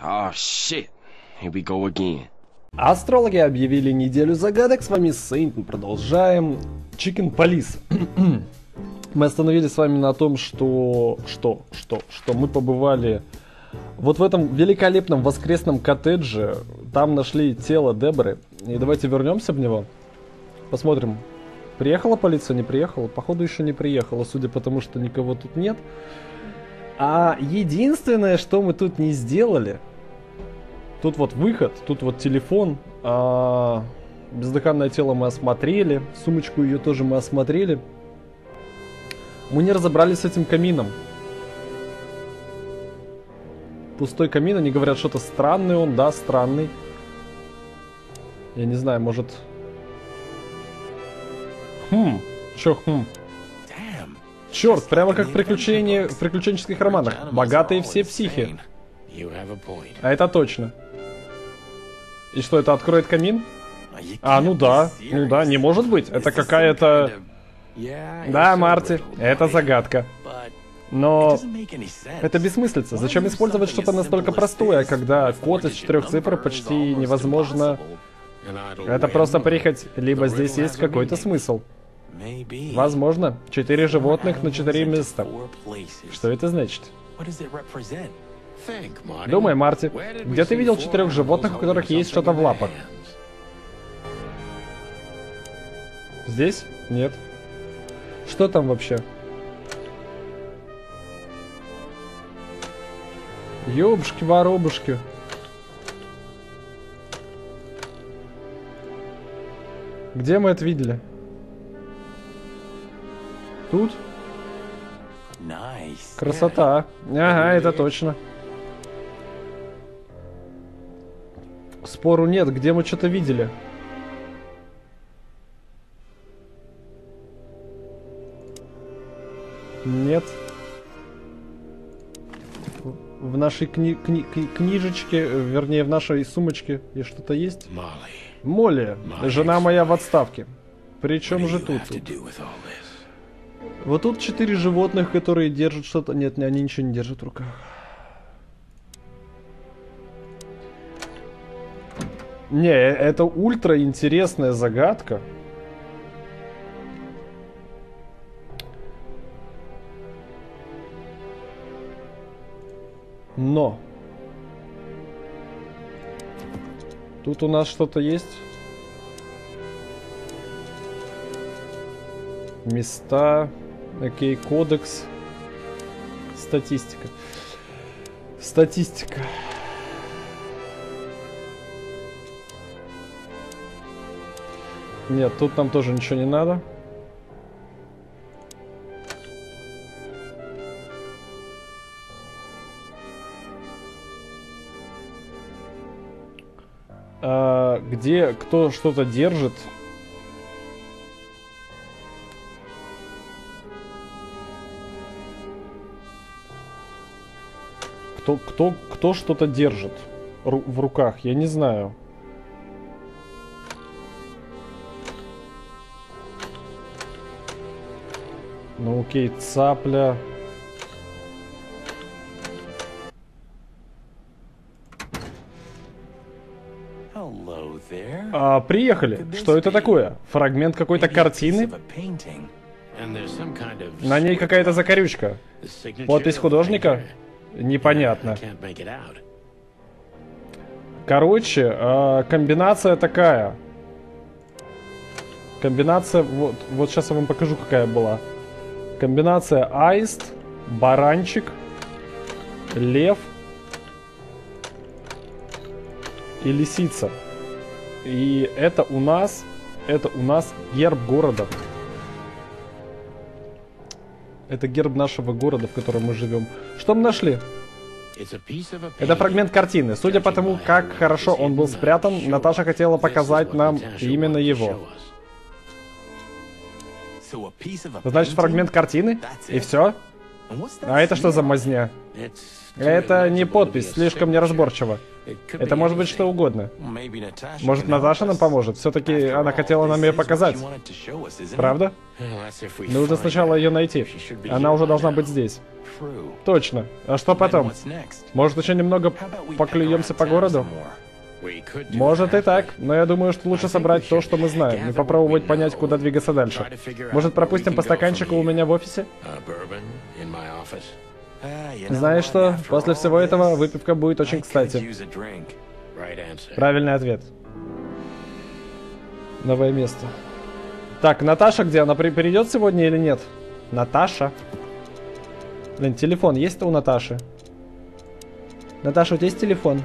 Oh, shit. Here we go again. Астрологи объявили неделю загадок. С вами Сейнт. Мы продолжаем Chicken Police. Мы остановились с вами на том, что мы побывали вот в этом великолепном воскресном коттедже. Там нашли тело Деборы. И давайте вернемся в него. Посмотрим, приехала полиция, не приехала? Походу еще не приехала, судя по тому, что никого тут нет. А единственное, что мы тут не сделали... Тут вот выход, тут вот телефон, бездыханное тело мы осмотрели, сумочку ее тоже мы осмотрели. Мы не разобрались с этим камином. Пустой камин, они говорят, что-то странный он, да, странный. Я не знаю, может... Черт, прямо как в приключенческих романах. Богатые все психи. А это точно. И что, это откроет камин? А, ну да, не может быть. Это какая-то... Да, Марти, это загадка. Но это бессмыслица. Зачем использовать что-то настолько простое, когда код из 4 цифр почти невозможно... Это просто прихоть, либо здесь есть какой-то смысл. Возможно, 4 животных на 4 места. Что это значит? Думай, Марти, где ты видел 4 животных, у которых есть что-то в лапах? Здесь? Нет. Что там вообще? Ёбушки-воробушки. Где мы это видели? Тут? Красота. Ага, это точно. Спору нет, где мы что-то видели? Нет. В нашей книжечке, вернее, в нашей сумочке есть что-то есть? Молли, жена моя в отставке. Причем же тут? Вот тут 4 животных, которые держат что-то... Нет, они ничего не держат в руках. Не, это ультра интересная загадка. Но. Тут у нас что-то есть. Места... Окей, кодекс. Статистика. Статистика. Нет, тут нам тоже ничего не надо. А, где кто что-то держит? Кто что-то держит в руках? Я не знаю. Ну окей, цапля. А, приехали. Что это такое? Фрагмент какой-то картины? На ней какая-то закорючка. Подпись художника? Непонятно. Короче, комбинация такая. Комбинация, вот сейчас я вам покажу, какая была. Комбинация аист, баранчик, лев и лисица. И это у нас герб города. Это герб нашего города, в котором мы живем. Что мы нашли? Это фрагмент картины. Судя по тому, как хорошо он был спрятан, Наташа хотела показать нам именно его. Значит, фрагмент картины? И все? А это что за мазня? Это не подпись, слишком неразборчиво. Это может быть что угодно. Может, Наташа нам поможет? Все-таки она хотела нам ее показать. Правда? Нужно сначала ее найти. Она уже должна быть здесь. Точно. А что потом? Может, еще немного поклюемся по городу? Может и так, но я думаю, что лучше собрать то, что мы знаем, и попробовать понять, куда двигаться дальше. Может, пропустим по стаканчику у меня в офисе? Знаешь что, после всего этого выпивка будет очень кстати. Правильный ответ. Новое место. Так, Наташа где? Она придет сегодня или нет? Наташа? Блин, телефон есть-то у Наташи? Наташа, у тебя есть телефон?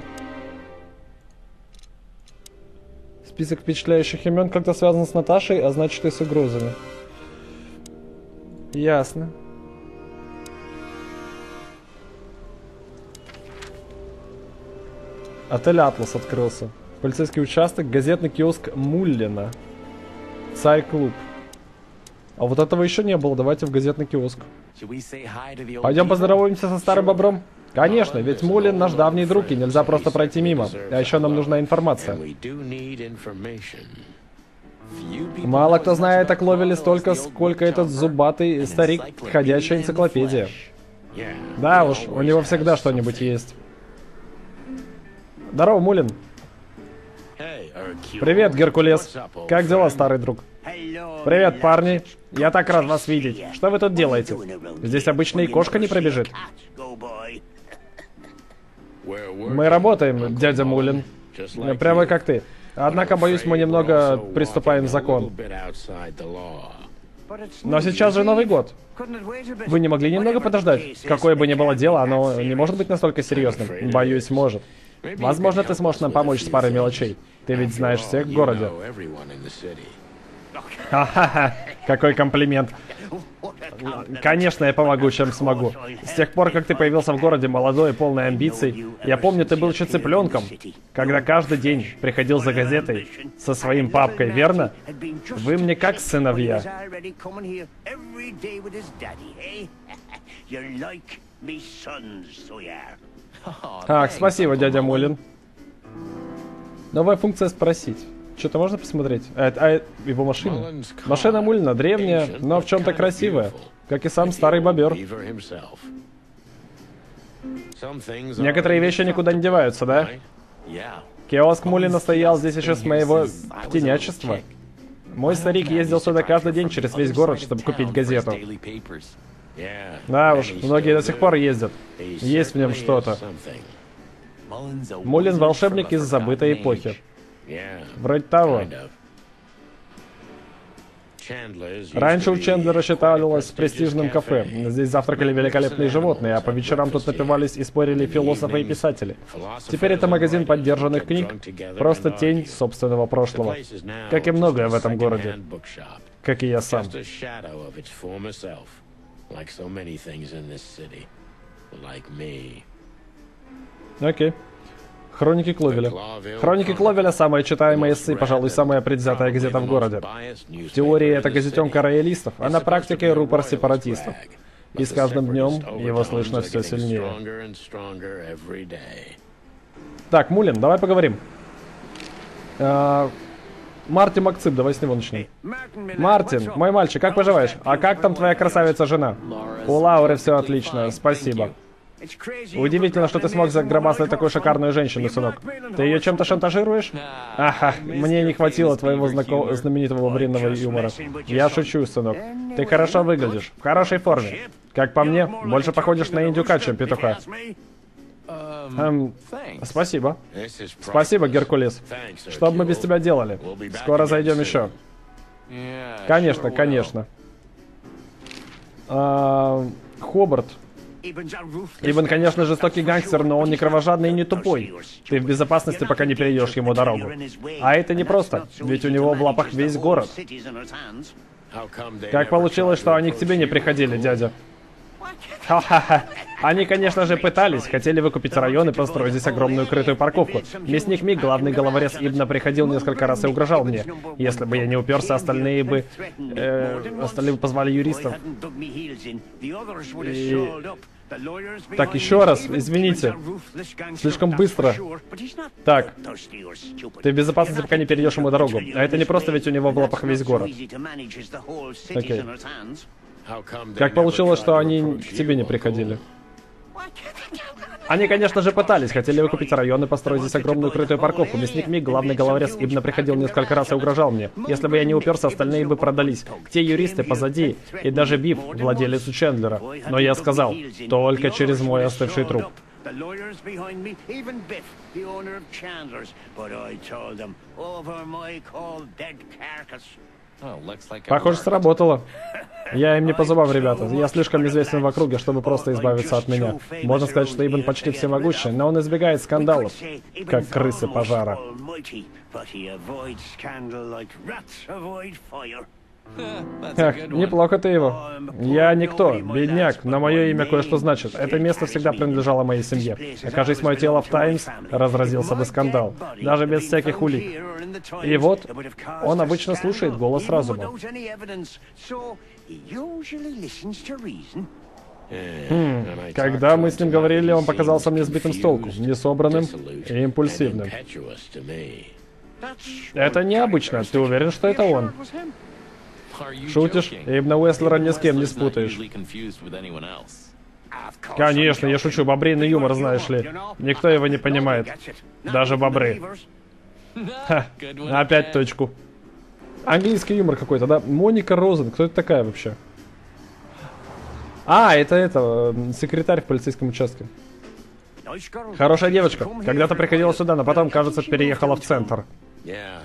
Список впечатляющих имен как-то связан с Наташей, а значит и с угрозами. Ясно. Отель «Атлас» открылся. Полицейский участок, газетный киоск Муллина. Царь-клуб. А вот этого еще не было, давайте в газетный киоск. Пойдем поздороваемся со старым бобром. Конечно, ведь Мулин наш давний друг, и нельзя просто пройти мимо. А еще нам нужна информация. Мало кто знает о Кловеле столько, сколько этот зубатый старик, ходячая энциклопедия. Да уж, у него всегда что-нибудь есть. Здорово, Мулин. Привет, Геркулес. Как дела, старый друг? Привет, парни. Я так рад вас видеть. Что вы тут делаете? Здесь обычно и кошка не пробежит. Мы работаем, дядя Мулин. Прямо как ты. Однако, боюсь, мы немного приступаем к закону. Но сейчас же Новый год. Вы не могли немного подождать? Какое бы ни было дело, оно не может быть настолько серьезным. Боюсь, может. Возможно, ты сможешь нам помочь с парой мелочей. Ты ведь знаешь всех в городе. Ха-ха-ха, какой комплимент. Конечно, я помогу, чем смогу. С тех пор, как ты появился в городе молодой и полной амбиций, я помню, ты был еще цыпленком, когда каждый день приходил за газетой со своим папкой, верно? Вы мне как сыновья. Так, спасибо, дядя Мулин. Новая функция «Спросить». Что-то можно посмотреть? Его машина? Машина Мулина древняя, но в чем-то красивая. Как и сам старый бобер. Некоторые вещи никуда не деваются, да? Киоск Мулина стоял здесь еще с моего втенячества. Мой старик ездил сюда каждый день через весь город, чтобы купить газету. Да уж, многие до сих пор ездят. Есть в нем что-то. Мулин — волшебник из забытой эпохи. Вроде того. Раньше у Чендлера считалось престижным кафе. Здесь завтракали великолепные животные, а по вечерам тут напивались и спорили философы и писатели. Теперь это магазин поддержанных книг, просто тень собственного прошлого. Как и многое в этом городе. Как и я сам. Окей. Хроники Кловеля. Хроники Кловеля — самая читаемая и, пожалуй, самая предвзятая газета в городе. В теории это газетенка роялистов, а на практике рупор сепаратистов. И с каждым днем его слышно все сильнее. Так, Мулин, давай поговорим. Мартин Макцып, давай с него начнем. Мартин, мой мальчик, как поживаешь? А как там твоя красавица-жена? У Лауры все отлично, спасибо. Удивительно, что ты смог загробастать такую шикарную женщину, сынок. Ты ее чем-то шантажируешь? Ага, мне не хватило твоего знаменитого временного юмора. Я шучу, сынок. Ты хорошо выглядишь, в хорошей форме. Как по мне, больше походишь на индюка, чем петуха. Спасибо. Спасибо, Геркулес. Что бы мы без тебя делали? Скоро зайдем еще. Конечно, конечно. Хобарт. Ибн, конечно, жестокий гангстер, но он не кровожадный и не тупой. Ты в безопасности, пока не перейдешь ему дорогу. А это непросто, ведь у него в лапах весь город. Как получилось, что они к тебе не приходили, дядя? Ха-ха-ха. Они, конечно же, пытались, хотели выкупить район и построить здесь огромную крытую парковку. Мясник Мик, главный головорез Ибна, приходил несколько раз и угрожал мне. Если бы я не уперся, остальные бы позвали юристов. Так, еще раз, извините. Слишком быстро. Так. Ты в безопасности, пока не перейдешь ему дорогу. А это не просто, ведь у него в лапах весь город. Окей. Как получилось, что они к тебе не приходили? Они, конечно же, пытались, хотели выкупить район и построить здесь огромную крытую парковку. Мясник Мик, главный головорез Ибна, приходил несколько раз и угрожал мне. Если бы я не уперся, остальные бы продались. Те юристы позади, и даже Биф, владелец у Чендлера. Но я сказал, только через мой остывший труп. Похоже, сработало. Я им не по зубам, ребята. Я слишком известен в округе, чтобы просто избавиться от меня. Можно сказать, что Ибн почти всемогущий, но он избегает скандалов, как крысы пожара. Эх, неплохо ты его. Я никто, бедняк, но мое имя кое-что значит. Это место всегда принадлежало моей семье. Окажись мое тело в Таймс, разразился бы скандал. Даже без всяких улик. И вот, он обычно слушает голос разума. Когда мы с ним говорили, он показался мне сбитым с толку, несобранным и импульсивным. Это необычно. Ты уверен, что это он? Шутишь? Ибн Уэстлера ни с кем не спутаешь. Конечно, я шучу. Бобриный юмор, знаешь ли. Никто его не понимает. Даже бобры. Ха, опять точку. Английский юмор какой-то, да? Моника Розен. Кто это такая вообще? А, это секретарь в полицейском участке. Хорошая девочка. Когда-то приходила сюда, но потом, кажется, переехала в центр.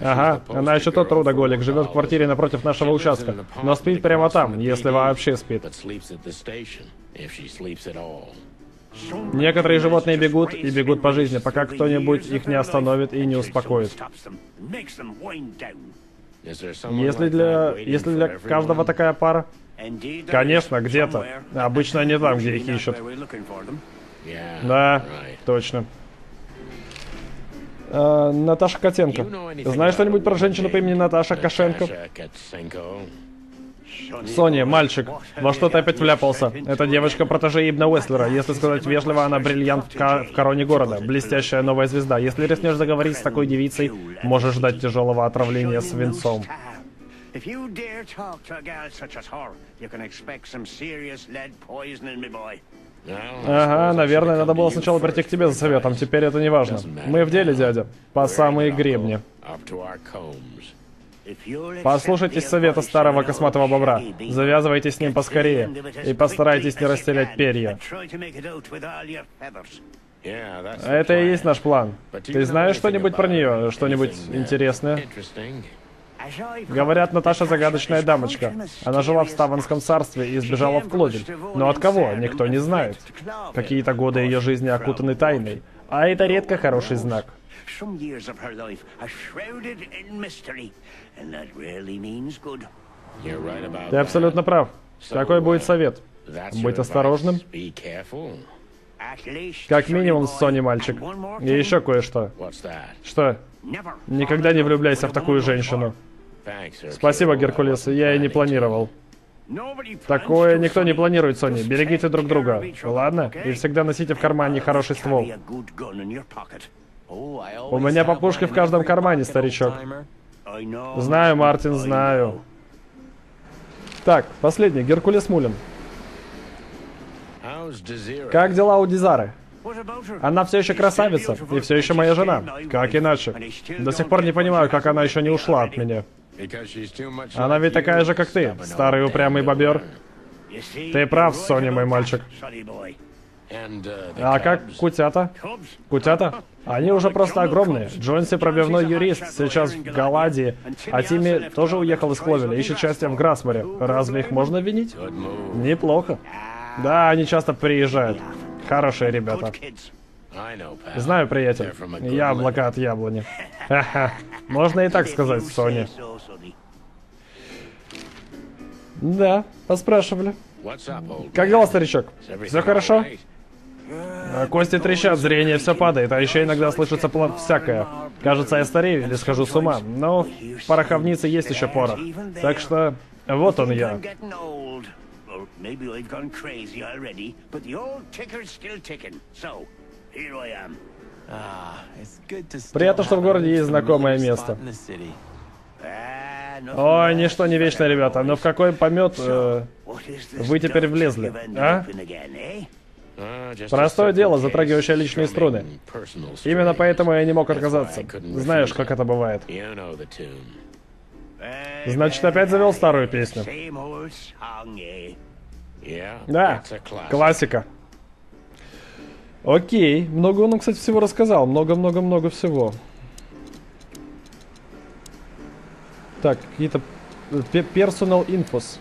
Ага, она еще тот трудоголик, живет в квартире напротив нашего участка, но спит прямо там, если вообще спит. Некоторые животные бегут и бегут по жизни, пока кто-нибудь их не остановит и не успокоит. Если для каждого такая пара? Конечно, где-то. Обычно они там, где их ищут. Да, точно. Наташа Котенко. Знаешь что-нибудь про женщину по имени Наташа Кошенко? Соня, мальчик, во что ты опять вляпался? Это девочка протеже Ибна Уэстлера. Если сказать вежливо, она бриллиант в короне города. Блестящая новая звезда. Если рискнешь заговорить с такой девицей, можешь ждать тяжелого отравления свинцом. Ага, наверное, надо было сначала прийти к тебе за советом, теперь это не важно. Мы в деле, дядя, по самые гребни. Послушайтесь совета старого косматого бобра, завязывайте с ним поскорее и постарайтесь не растерять перья. Это и есть наш план. Ты знаешь что-нибудь про нее, что-нибудь интересное? Говорят, Наташа загадочная дамочка. Она жила в Ставанском царстве и сбежала в Кловель. Но от кого? Никто не знает. Какие-то годы ее жизни окутаны тайной. А это редко хороший знак. Ты абсолютно прав. Какой будет совет? Быть осторожным? Как минимум, Сони, мальчик. И еще кое-что. Что? Никогда не влюбляйся в такую женщину. Спасибо, Геркулес, я и не планировал. Такое никто не планирует, Сони. Берегите друг друга, ладно? И всегда носите в кармане хороший ствол. У меня по пушке в каждом кармане, старичок. Знаю, Мартин, знаю. Так, последний, Геркулес Мулин. Как дела у Дизары? Она все еще красавица, и все еще моя жена. Как иначе? До сих пор не понимаю, как она еще не ушла от меня. Она ведь такая же, как ты, старый упрямый бобер. Ты прав, Соня, мой мальчик. А как кутята? Кутята? Они уже просто огромные. Джонси пробивной юрист, сейчас в Галадии, а Тимми тоже уехал из Кловеля, ищет счастье в Грассмаре. Разве их можно винить? Неплохо. Да, они часто приезжают. Хорошие ребята. Знаю, приятель. Яблоко от яблони. Ха-ха. Можно и так сказать, Соня. Да, поспрашивали. Как дела, старичок? Все хорошо? Кости трещат, зрение все падает, а еще иногда слышится всякое. Кажется, я старею или схожу с ума, но в пороховнице есть еще порох. Так что вот он я. Приятно, что в городе есть знакомое место. Ой, ничто не вечно, ребята, но в какой помет вы теперь влезли, а? Простое дело, затрагивающее личные струны. Именно поэтому я не мог отказаться. Знаешь, как это бывает. Значит, опять завел старую песню. Да, классика. Окей, много он, кстати, всего рассказал. Много-много-много всего. Так, какие-то personal infos.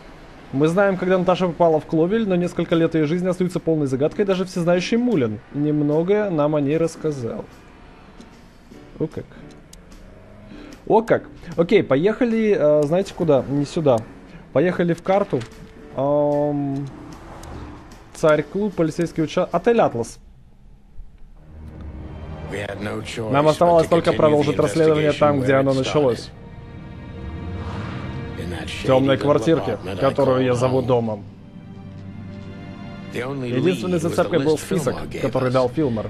Мы знаем, когда Наташа попала в Кловель, но несколько лет ее жизни остаются полной загадкой, даже всезнающий Мулин немного нам о ней рассказал. О как. О как. Окей, поехали, знаете куда? Не сюда. Поехали в карту. Царь-клуб, полицейский участок. Отель «Атлас». Нам оставалось только продолжить расследование там, где оно началось. В темной квартирке, которую я зову домом. Единственной зацепкой был список, который дал Филмер.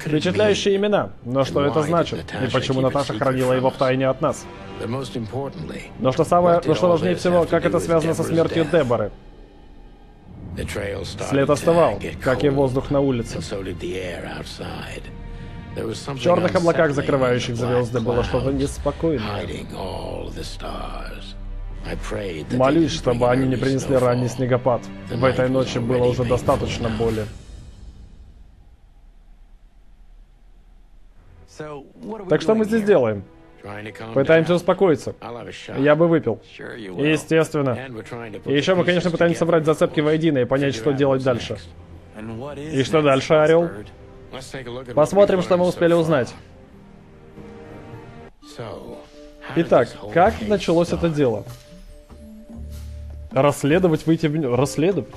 Впечатляющие имена, но что это значит? И почему Наташа хранила его втайне от нас? Но что самое, что важнее всего, как это связано со смертью Деборы? След остывал, как и воздух на улице. В черных облаках, закрывающих звезды, было что-то неспокойное. Молись, чтобы они не принесли ранний снегопад. В этой ночи было уже достаточно боли. Так что мы здесь делаем? Пытаемся успокоиться. Я бы выпил. Естественно. И еще мы, конечно, пытаемся собрать зацепки воедино и понять, что делать дальше. И что дальше, Орел? Посмотрим, что мы успели узнать. Итак, как началось это дело? Расследовать, выйти в... Расследовать?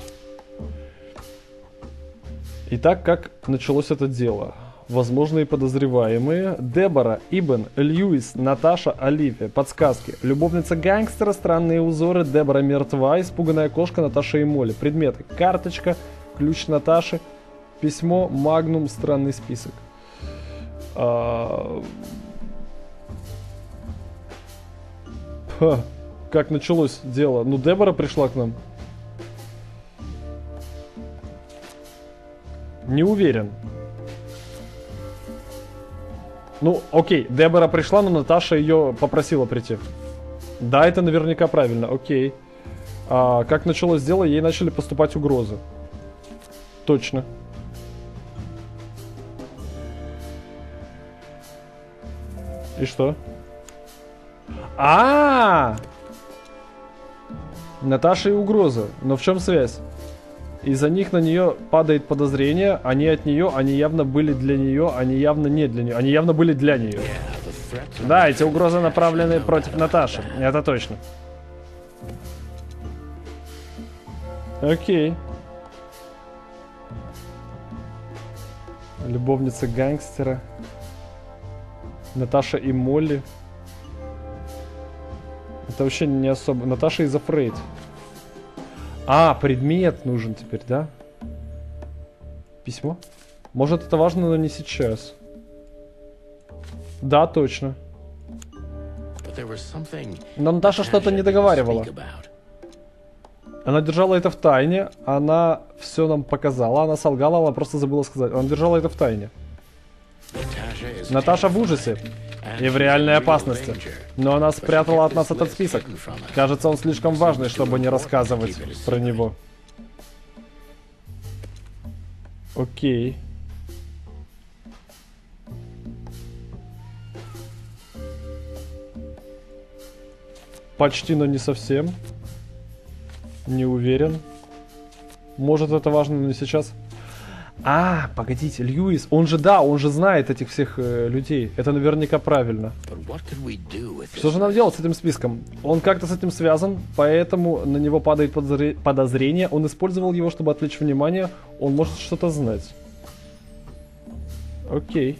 Итак, как началось это дело? Возможные подозреваемые. Дебора, Ибн, Льюис, Наташа, Оливия. Подсказки. Любовница гангстера, странные узоры. Дебора мертва, испуганная кошка, Наташа и Молли. Предметы. Карточка, ключ Наташи. Письмо, магнум, странный список. Как началось дело? Ну, Дебора пришла к нам. Не уверен. Ну, окей, Дебора пришла, но Наташа ее попросила прийти. Да, это наверняка правильно, окей. Как началось дело, ей начали поступать угрозы. Точно. И что? Наташа и угрозы. Но в чем связь? Из-за них на нее падает подозрение. Они от нее, они явно были для нее, они явно не для нее. Они явно были для нее. Да, эти угрозы направлены против Наташи. Это точно. Окей. Любовница гангстера. Наташа и Молли. Это вообще не особо... Наташа is afraid. Предмет нужен теперь, да? Письмо? Может, это важно, но не сейчас. Да, точно. Но Наташа что-то не договаривала. Она держала это в тайне. Она все нам показала. Она солгала, она просто забыла сказать. Она держала это в тайне. Наташа в ужасе и в реальной опасности, но она спрятала от нас этот список. Кажется, он слишком важный, чтобы не рассказывать про него. Окей. Почти, но не совсем. Не уверен. Может, это важно, но не сейчас. А, погодите, Льюис, он же, да, он же знает этих всех людей. Это наверняка правильно. Что же нам делать с этим списком? Он как-то с этим связан, поэтому на него падает подозрение. Он использовал его, чтобы отвлечь внимание. Он может что-то знать. Окей.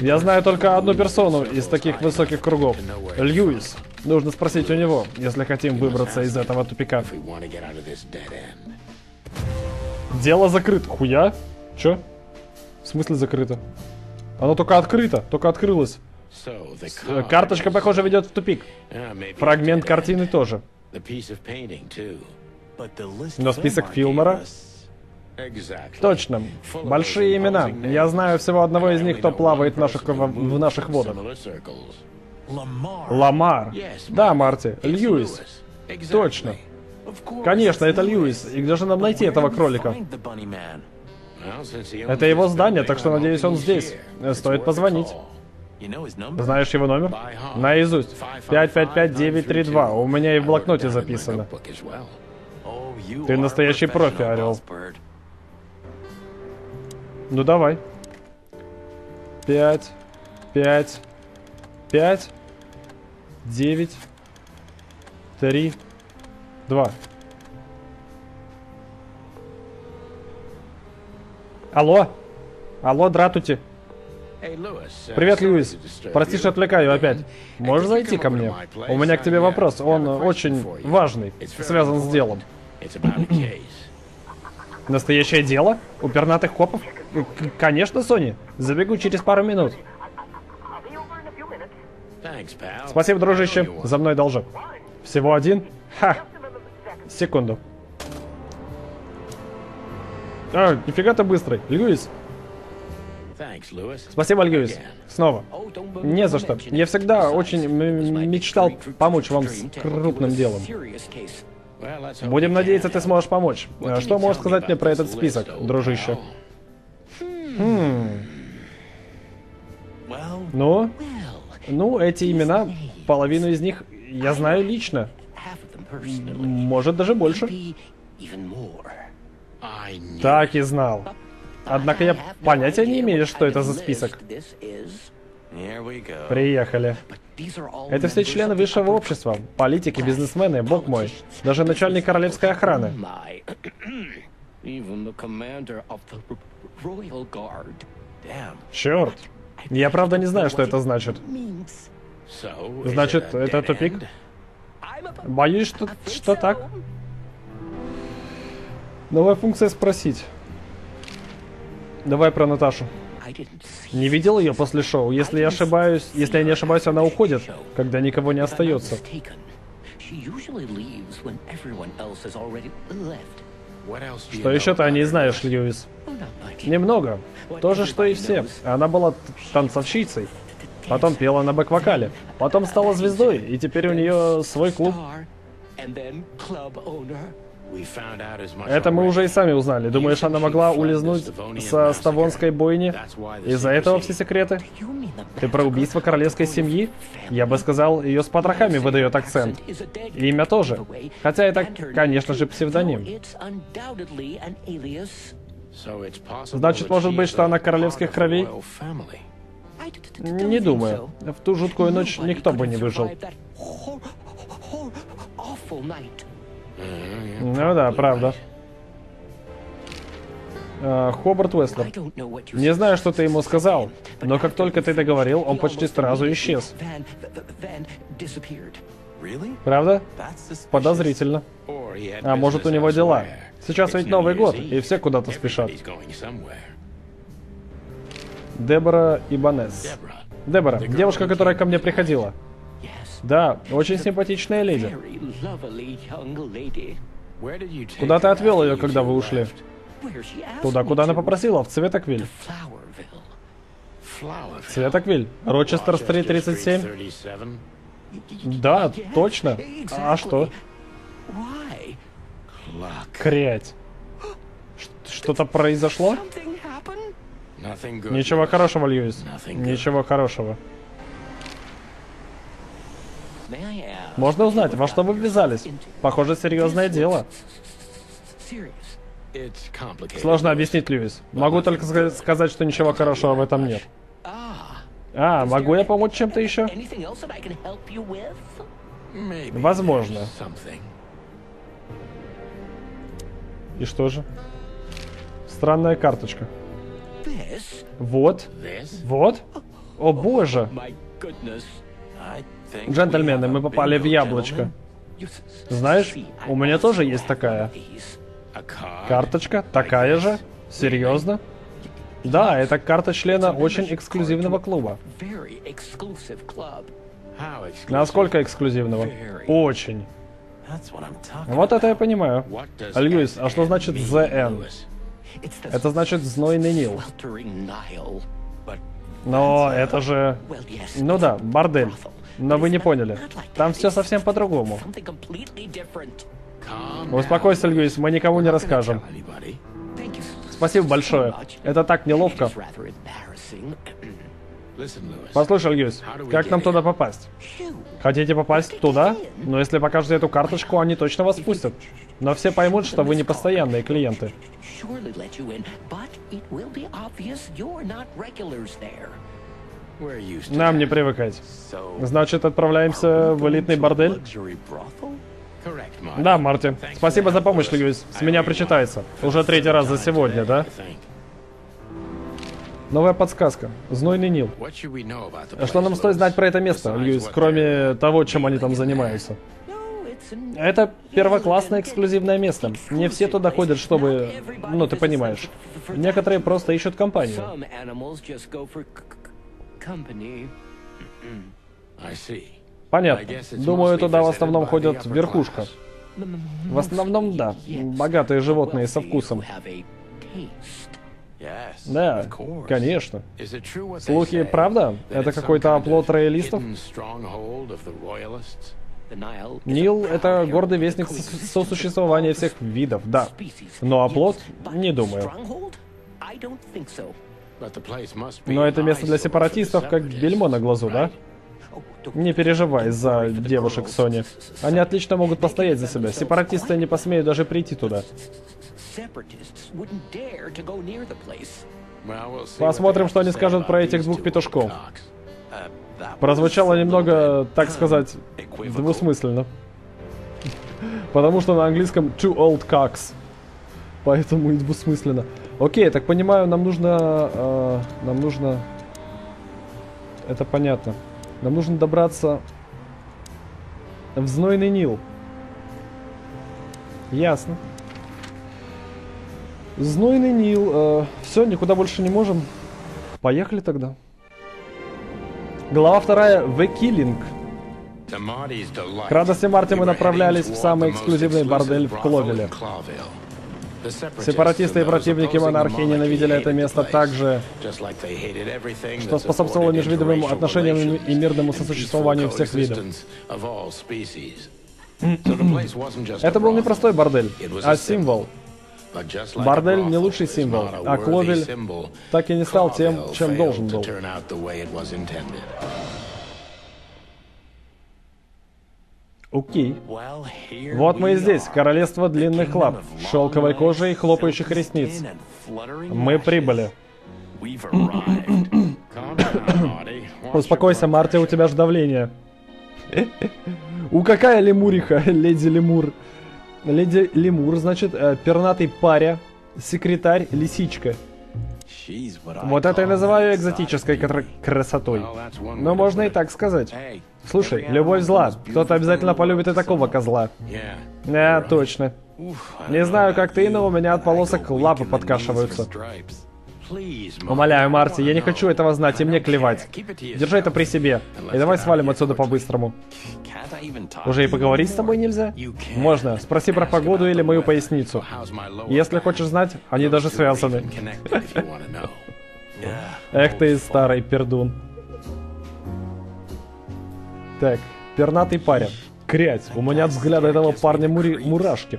Я знаю только одну персону из таких высоких кругов. Льюис. Нужно спросить у него, если хотим выбраться из этого тупика. Дело закрыто. Хуя? Чё? В смысле закрыто? Оно только открыто, только открылось. Карточка, похоже, ведет в тупик. Фрагмент картины тоже. Но список Филмера... Точно. Большие имена. Я знаю всего одного из них, кто плавает в наших водах. Ламар. Да, Марти. Льюис. Точно. Конечно, это Льюис. И где же нам найти этого кролика? Это его здание, так что, надеюсь, он здесь. Стоит позвонить. Знаешь его номер? Наизусть. 555932. У меня и в блокноте записано. Ты настоящий профи, Орел. Ну давай. 5, 5, 5, 9, 3, 2. Алло? Алло, дратути. Привет, Льюис. Прости, что отвлекаю опять. Можешь зайти ко мне? У меня к тебе вопрос. Он очень важный, связан с делом. Настоящее дело? У пернатых копов? Конечно, Сони. Забегу через пару минут. Спасибо, дружище. За мной должок. Всего один? Ха. Секунду. А, нифига ты быстрый. Льюис. Спасибо, Льюис. Снова. Не за что. Я всегда очень мечтал помочь вам с крупным делом. Будем надеяться, ты сможешь помочь. Что можешь сказать мне про этот список, дружище? Ну? Ну, эти имена, половину из них я знаю лично. Может, даже больше. Так и знал. Однако я понятия не имею, что это за список. Приехали. Это все члены высшего общества, политики, бизнесмены, бог мой, даже начальник королевской охраны. Черт, я правда не знаю, что это значит. Значит, это тупик? Боюсь, что так. Новая функция «Спросить». Давай про Наташу. Не видел ее после шоу. Если я не ошибаюсь, она уходит, когда никого не остается. Что еще ты о ней знаешь, Льюис? Немного. То же, что и все. Она была танцовщицей. Потом пела на бэк-вокале. Потом стала звездой, и теперь у нее свой клуб. Это мы уже и сами узнали. Думаешь, она могла улизнуть со Ставонской бойни? Из-за этого все секреты? Ты про убийство королевской семьи? Я бы сказал, ее с потрохами выдает акцент. И имя тоже. Хотя это, конечно же, псевдоним. Значит, может быть, что она королевских кровей? Не думаю. В ту жуткую ночь никто бы не выжил. Ну да, правда. Хобарт Уэстлер. Не знаю, что ты ему сказал, но как только ты договорил, он почти сразу исчез. Правда? Подозрительно. А может, у него дела? Сейчас ведь Новый год, и все куда-то спешат. Дебора Ибанес. Дебора, девушка, которая ко мне приходила. Да, очень симпатичная леди. Куда ты отвел ее, когда вы ушли? Туда, куда она попросила, в Цветоквиль. Цветоквиль? Рочестер Стрит 37? Да, точно. А что? Крять. Что-то произошло? Ничего хорошего, Льюис. Ничего хорошего. Можно узнать, во что вы ввязались? Похоже, серьезное дело. Сложно объяснить, Льюис. Могу только сказать, что ничего хорошего в этом нет. А, могу я помочь чем-то еще? Возможно. И что же? Странная карточка. Вот. Вот. О боже. Джентльмены, мы попали в яблочко. Знаешь, у меня тоже есть такая. Карточка? Такая же? Серьезно? Да, это карта члена очень эксклюзивного клуба. Насколько эксклюзивного? Очень. Вот это я понимаю. Льюис, а что значит The N? Это значит Знойный Нил. Но это же... Ну да, бордель. Но вы не поняли. Там все совсем по-другому. Успокойся, Льюис, мы никому не расскажем. Спасибо большое. Это так неловко. Послушай, Льюис, как нам туда попасть? Хотите попасть туда? Но если покажете эту карточку, они точно вас пустят. Но все поймут, что вы не постоянные клиенты. Нам не привыкать. Значит, отправляемся в элитный бордель? Да, Марти. Спасибо за помощь, Льюис. С меня причитается. Уже третий раз за сегодня, да? Новая подсказка. Знойный Нил. Что нам стоит знать про это место, Льюис, кроме того, чем они там занимаются? Это первоклассное эксклюзивное место. Не все туда ходят, чтобы... Ну, ты понимаешь. Некоторые просто ищут компанию. Понятно. Думаю, туда в основном ходят верхушка. В основном, да. Богатые животные со вкусом. Да, конечно. Слухи, правда? Это какой-то оплот роялистов? Нил — это гордый вестник сосуществования всех видов, да. Но оплот? Не думаю. Но это место для сепаратистов, как бельмо на глазу, да? Не переживай за девушек, Сони. Они отлично могут постоять за себя. Сепаратисты не посмеют даже прийти туда. Посмотрим, что они скажут про этих двух петушков. Прозвучало немного, так сказать, двусмысленно. Потому что на английском two old cocks. Поэтому и двусмысленно. Окей, так понимаю, нам нужно... Это понятно. Нам нужно добраться в Знойный Нил. Ясно. Знойный Нил. Все, никуда больше не можем. Поехали тогда. Глава 2. The Killing. К радости Марти мы направлялись в самый эксклюзивный бордель в Кловеле. Сепаратисты и противники монархии ненавидели это место так же, что способствовало межвидовым отношениям и мирному сосуществованию всех видов. Это был не простой бордель, а символ. Бордель не лучший символ, а Кловель так и не стал тем, чем должен был. Окей. Вот мы и здесь, королевство длинных лап, шелковой кожи и хлопающих ресниц. Мы прибыли. Успокойся, Марти, у тебя же давление. У какая лемуриха, леди лемур? Леди лемур, значит, пернатый паря, секретарь, лисичка. Вот это я называю экзотической красотой. Но можно и так сказать. Слушай, любовь зла. Кто-то обязательно полюбит и такого козла. Да, точно. Не знаю, как ты, но у меня от полосок лапы подкашиваются. Умоляю, Марти, я не хочу этого знать, и мне клевать. Держи это при себе. И давай свалим отсюда по-быстрому. Уже и поговорить с тобой нельзя? Можно. Спроси про погоду или мою поясницу. Если хочешь знать, они даже связаны. Эх ты, старый пердун. Так, пернатый парень. Крять, у меня от взгляда этого парня мурашки.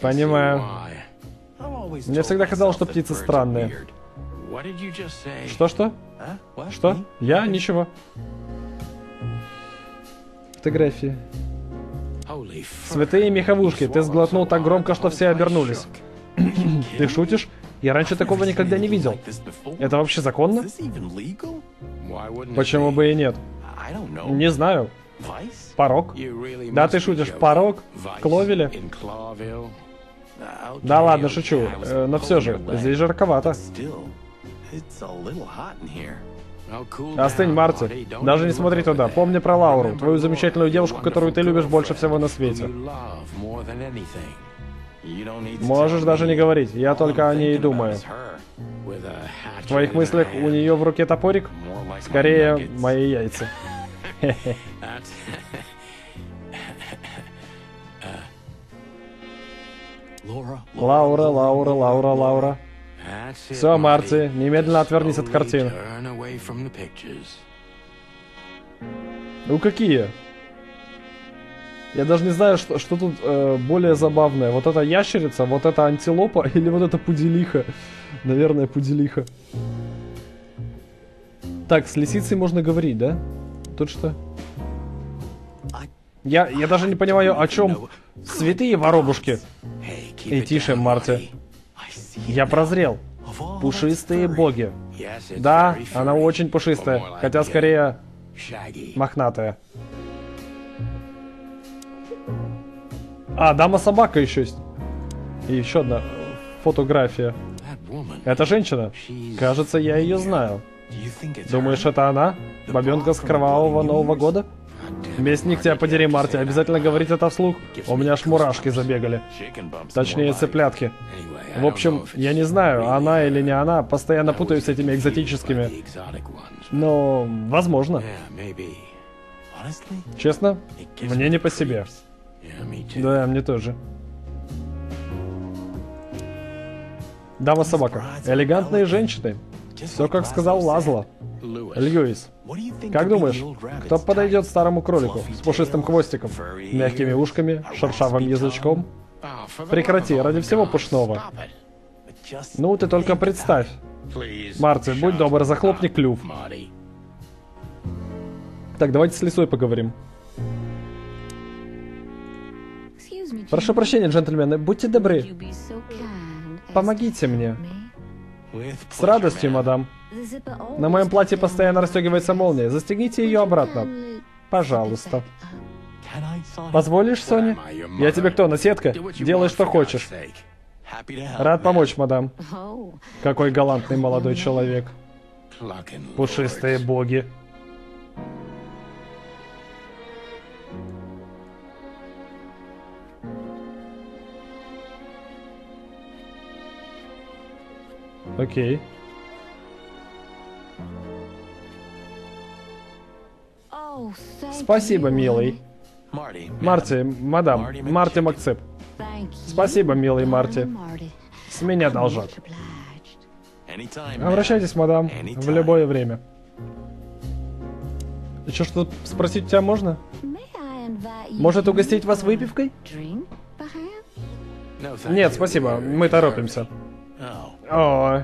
Понимаю. Мне всегда казалось, что птицы странные. Что-что? Что? Я? Ничего. Фотографии. Святые меховушки, ты сглотнул так громко, что все обернулись. Ты шутишь? Я раньше такого никогда не видел. Это вообще законно? Почему бы и нет? Не знаю. Порог? Да ты шутишь, порог? В Кловеле? Да ладно, шучу. Но все же, здесь жарковато. Остынь, Марти. Даже не смотри туда. Помни про Лауру, твою замечательную девушку, которую ты любишь больше всего на свете. Можешь даже не говорить, я только о ней думаю. В твоих мыслях у нее в руке топорик? Скорее, мои яйца. Лаура, Лаура, Лаура, Лаура. Все, Марти, немедленно отвернись от картин. Ну какие? Я даже не знаю, что тут более забавное. Вот это ящерица, вот это антилопа или вот это пуделиха. Наверное, пуделиха. Так, с лисицей можно говорить, да? Тут что? Я даже не понимаю, о чем. Святые воробушки. Эй, тише, Марти. Я прозрел. Пушистые боги. Да, она очень пушистая, хотя скорее мохнатая. А, дама-собака еще есть. И еще одна фотография. Это женщина. Кажется, я ее знаю. Думаешь, это она? Бабенка с кровавого Нового года? Мясник, тебя подери, Марти, обязательно говорить это вслух. У меня аж мурашки забегали. Точнее, цыплятки. В общем, я не знаю, она или не она, постоянно путаюсь с этими экзотическими. Но, возможно. Честно, мне не по себе. Да, мне тоже. Дама-собака. Элегантные женщины. Все, как сказал Лазло. Льюис. Как думаешь, кто подойдет старому кролику с пушистым хвостиком, мягкими ушками, шершавым язычком? Прекрати, ради всего пушного. Ну, ты только представь. Марти, будь добр, захлопни клюв. Так, давайте с лисой поговорим. Прошу прощения, джентльмены, будьте добры. Помогите мне. С радостью, мадам. На моем платье постоянно расстегивается молния. Застегните ее обратно. Пожалуйста. Позволишь, Соня? Я тебе кто, наседка? Делай, что хочешь. Рад помочь, мадам. Какой галантный молодой человек. Пушистые боги. Окей. Спасибо, милый. Марти, мадам, Марти Макцып. Спасибо, милый Марти. С меня должок. Обращайтесь, мадам, в любое время. Еще что-то спросить у тебя можно? Может, угостить вас выпивкой? Нет, спасибо, мы торопимся. О,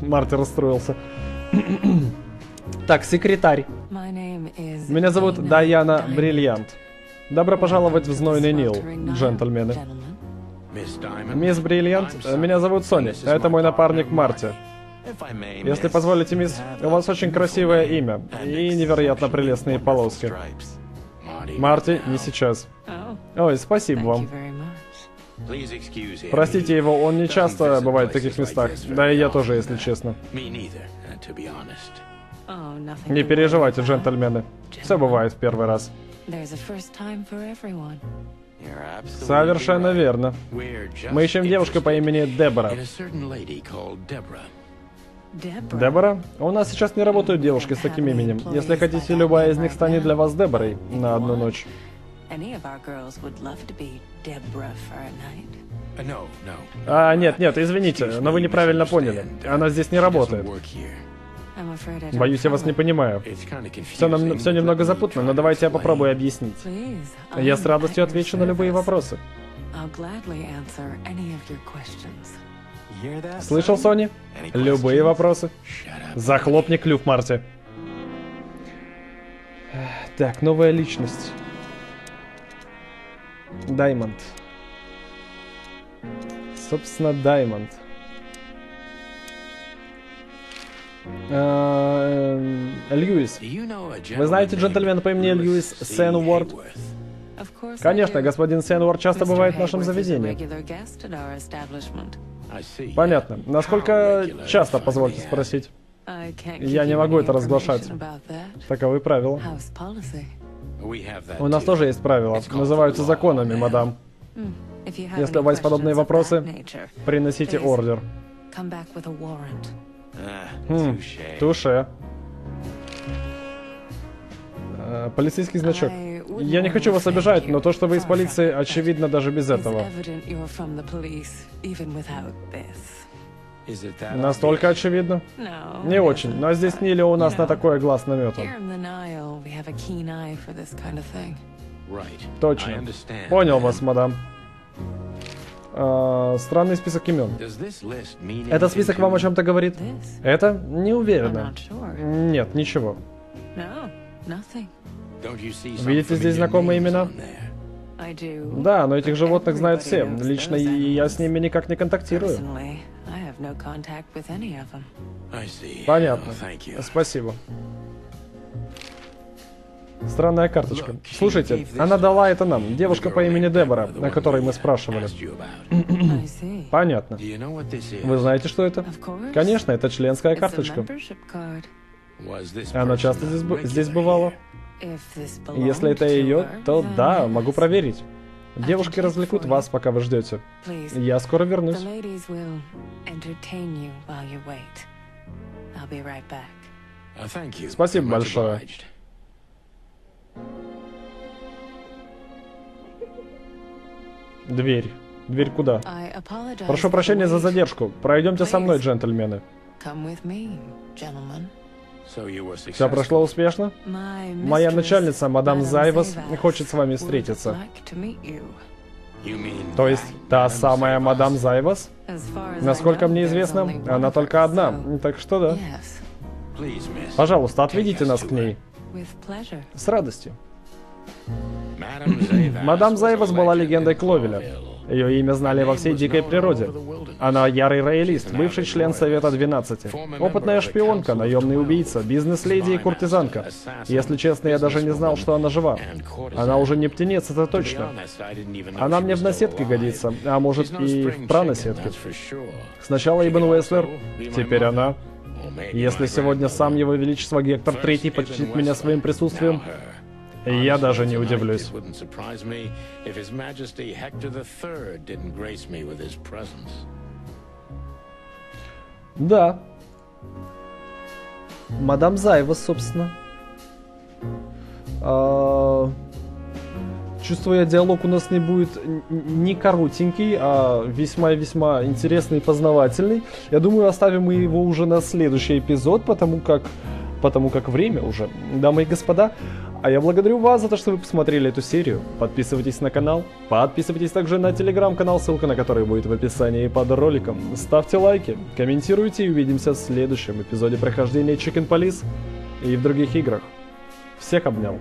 Марти расстроился. Так, секретарь. Меня зовут Дайана Бриллиант. Добро пожаловать в Знойный Нил, джентльмены. Мисс Бриллиант, меня зовут Соня. Это мой напарник Марти. Если позволите, мисс, у вас очень красивое имя и невероятно прелестные полоски. Марти, не сейчас. Ой, спасибо вам. Простите его, он не часто бывает в таких местах. Да и я тоже, если честно. Не переживайте, джентльмены. Все бывает в первый раз. Совершенно верно. Мы ищем девушку по имени Дебора. Дебора? У нас сейчас не работают девушки с таким именем. Если хотите, любая из них станет для вас Деборой на одну ночь. А, нет, нет, извините, но вы неправильно поняли. Она здесь не работает. Боюсь, я вас не понимаю. Все немного запутано, но давайте я попробую объяснить. Я с радостью отвечу на любые вопросы. Слышал, Сони? Любые вопросы. Захлопни клюв, Марти. Так, новая личность. Собственно, Даймонд. Льюис. Вы знаете джентльмена по имени Льюис Сен-Уорд? Конечно, господин Сен-Уорд часто бывает в нашем заведении. Понятно. Насколько часто, позвольте спросить? Я не могу это разглашать. Таковы правила. У нас тоже есть правила. Называются законами, мадам. Если у вас подобные вопросы, приносите ордер. Туше. Полицейский значок. Я не хочу вас обижать, но то, что вы из полиции, очевидно даже без этого. Настолько очевидно? Не очень, но здесь Ниле у нас на такое глаз наметан. Точно. Понял вас, мадам. Странный список имен. Этот список вам о чем-то говорит? Это? Не уверена. Нет, ничего. Видите здесь знакомые имена? Да, но этих животных знают все. Лично я с ними никак не контактирую. Понятно. Спасибо. Странная карточка. Слушайте, она дала это нам. Девушка по имени Дебора, о которой мы спрашивали. Понятно. Вы знаете, что это? Конечно, это членская карточка. Она часто здесь бывала? Если это ее, то да, могу проверить. Девушки развлекут вас, пока вы ждете. Я скоро вернусь. Спасибо большое. Дверь. Дверь куда? Прошу прощения за задержку. Пройдемте со мной, джентльмены. Все прошло успешно? Моя начальница, мадам Зайвас, хочет с вами встретиться. То есть, та самая мадам Зайвас? Насколько мне известно, она только одна, так что да. Пожалуйста, отведите нас к ней. С радостью. Мадам Зайвас была легендой Кловеля. Ее имя знали во всей дикой природе. Она ярый роялист, бывший член Совета 12, опытная шпионка, наемный убийца, бизнес-леди и куртизанка. Если честно, я даже не знал, что она жива. Она уже не птенец, это точно. Она мне в наседке годится, а может и в пранаседке. Сначала Ибн Уэстлер, теперь она. Если сегодня сам его величество Гектор III почтит меня своим присутствием, я даже не удивлюсь. Да. Мадам Зайвас, собственно. Чувствую, диалог у нас не будет не коротенький, а весьма-весьма интересный и познавательный. Я думаю, оставим мы его уже на следующий эпизод, потому как время уже. Дамы и господа, а я благодарю вас за то, что вы посмотрели эту серию. Подписывайтесь на канал, подписывайтесь также на телеграм-канал, ссылка на который будет в описании под роликом. Ставьте лайки, комментируйте и увидимся в следующем эпизоде прохождения Chicken Police и в других играх. Всех обнял.